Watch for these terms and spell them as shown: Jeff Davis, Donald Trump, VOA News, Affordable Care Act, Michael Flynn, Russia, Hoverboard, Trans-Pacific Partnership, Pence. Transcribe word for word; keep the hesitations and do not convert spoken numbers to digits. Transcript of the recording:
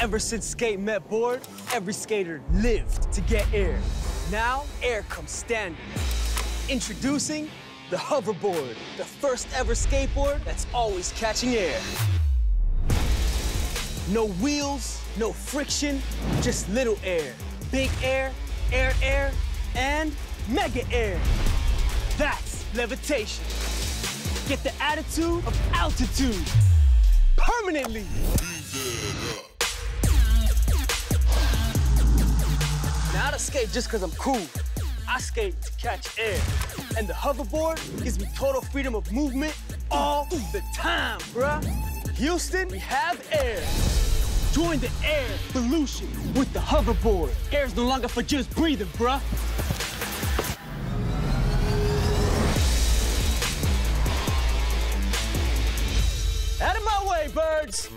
Ever since skate met board, every skater lived to get air. Now, air comes standard. Introducing the Hoverboard, the first ever skateboard that's always catching air. No wheels, no friction, just little air. Big air, air air, and mega air. That's levitation. Get the attitude of altitude permanently. Now I don't skate just because I'm cool. I skate to catch air. And the hoverboard gives me total freedom of movement all the time, bruh. Houston, we have air. Join the air pollution with the hoverboard. Air's no longer for just breathing, bruh. Out of my way, birds!